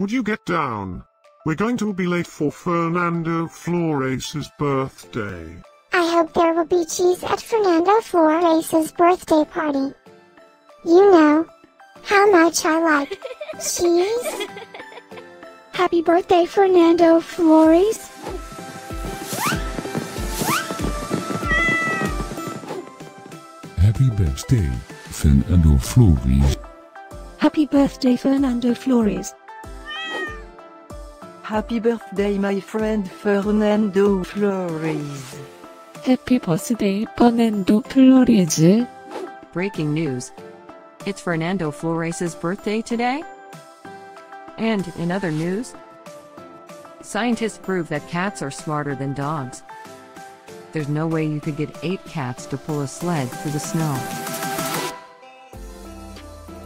Would you get down? We're going to be late for Fernando Flores' birthday. I hope there will be cheese at Fernando Flores' birthday party. You know how much I like cheese. Happy birthday, Fernando Flores. Happy birthday, Fernando Flores. Happy birthday, Fernando Flores. Happy birthday, my friend Fernando Flores. Happy birthday, Fernando Flores. Breaking news. It's Fernando Flores' birthday today. And in other news, scientists prove that cats are smarter than dogs. There's no way you could get 8 cats to pull a sled through the snow.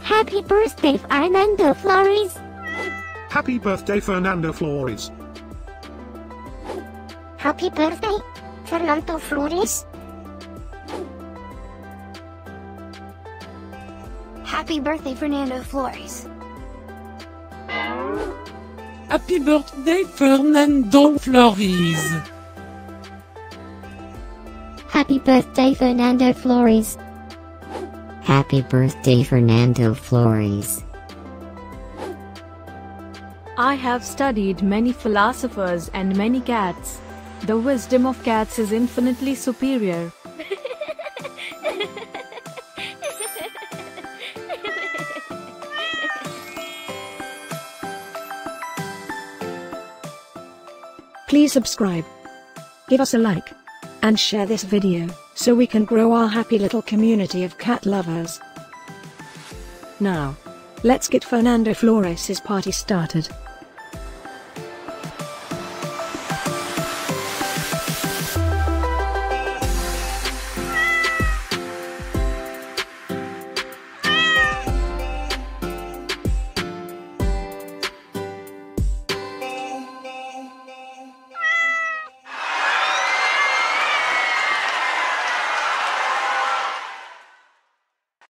Happy birthday, Fernando Flores. Happy birthday, Fernando Flores. Happy birthday, Fernando Flores. Happy birthday, Fernando Flores. Happy birthday, Fernando Flores. Happy birthday, Fernando Flores. Happy birthday, Fernando Flores. I have studied many philosophers and many cats. The wisdom of cats is infinitely superior. Please subscribe, give us a like, and share this video, so we can grow our happy little community of cat lovers. Now, let's get Fernando Flores' party started.